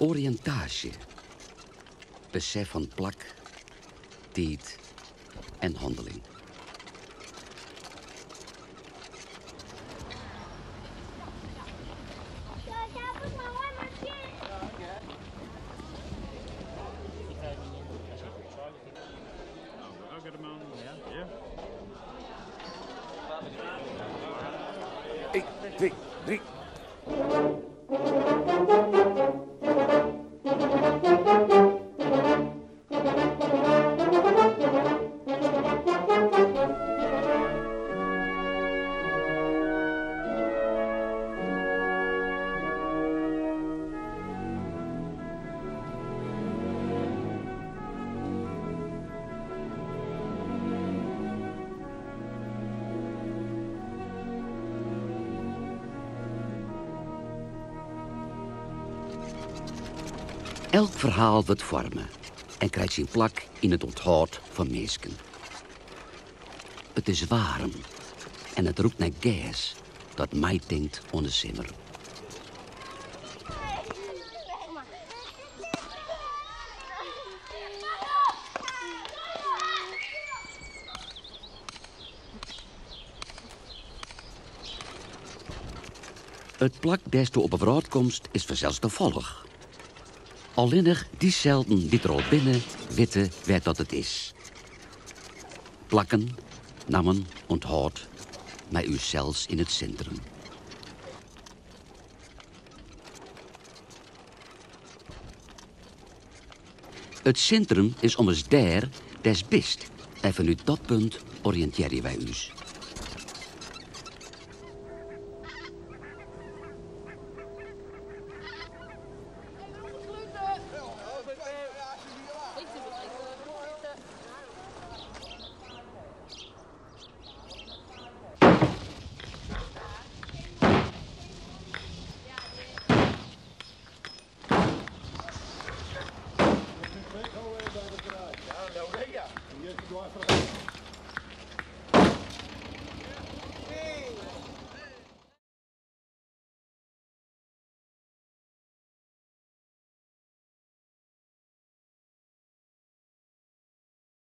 Oriëntatie, besef van plak, tijd en handeling. Elk verhaal wordt vormen en krijgt zijn plak in het onthoud van mensen. Het is warm en het roept naar gas dat mij denkt onder simmer. Het plak beste op een vooruitkomst is vanzelfstandig. Alleenig die zelden die er al binnen weten wat dat het is. Plakken, namen, onthoud, maar u zelfs in het centrum. Het centrum is om eens daar des best. En vanuit dat punt oriënteren wij u.